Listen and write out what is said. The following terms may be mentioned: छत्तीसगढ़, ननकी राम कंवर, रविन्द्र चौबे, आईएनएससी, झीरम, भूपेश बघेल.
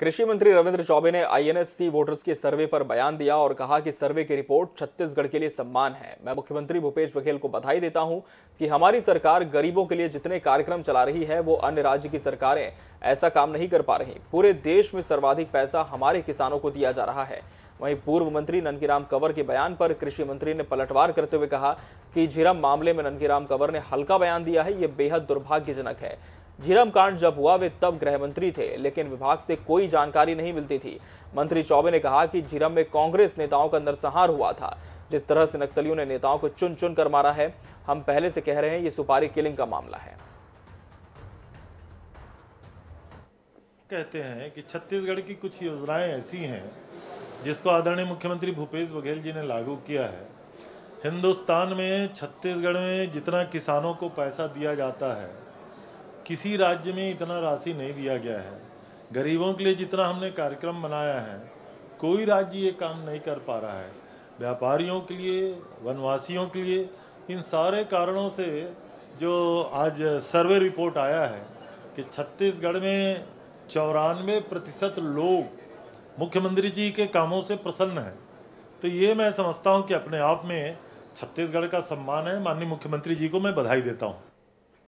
कृषि मंत्री रविन्द्र चौबे ने आईएनएससी वोटर्स के सर्वे पर बयान दिया और कहा कि सर्वे की रिपोर्ट छत्तीसगढ़ के लिए सम्मान है। मैं मुख्यमंत्री भूपेश बघेल को बधाई देता हूं कि हमारी सरकार गरीबों के लिए जितने कार्यक्रम चला रही है वो अन्य राज्य की सरकारें ऐसा काम नहीं कर पा रही। पूरे देश में सर्वाधिक पैसा हमारे किसानों को दिया जा रहा है। वहीं पूर्व मंत्री ननकी राम कंवर के बयान पर कृषि मंत्री ने पलटवार करते हुए कहा कि झीरम मामले में ननकी राम कंवर ने हल्का बयान दिया है, ये बेहद दुर्भाग्यजनक है। झीरम कांड जब हुआ वे तब गृह मंत्री थे, लेकिन विभाग से कोई जानकारी नहीं मिलती थी। मंत्री चौबे ने कहा कि झीरम में कांग्रेस नेताओं का नरसंहार हुआ था। जिस तरह से नक्सलियों ने नेताओं को चुन चुन कर मारा है, हम पहले से कह रहे हैं ये सुपारी किलिंग का मामला है। कहते हैं कि छत्तीसगढ़ की कुछ योजनाएं ऐसी हैं जिसको आदरणीय मुख्यमंत्री भूपेश बघेल जी ने लागू किया है। हिंदुस्तान में छत्तीसगढ़ में जितना किसानों को पैसा दिया जाता है, किसी राज्य में इतना राशि नहीं दिया गया है। गरीबों के लिए जितना हमने कार्यक्रम बनाया है, कोई राज्य ये काम नहीं कर पा रहा है। व्यापारियों के लिए, वनवासियों के लिए, इन सारे कारणों से जो आज सर्वे रिपोर्ट आया है कि छत्तीसगढ़ में 94% लोग मुख्यमंत्री जी के कामों से प्रसन्न हैं, तो ये मैं समझता हूँ कि अपने आप में छत्तीसगढ़ का सम्मान है। माननीय मुख्यमंत्री जी को मैं बधाई देता हूँ।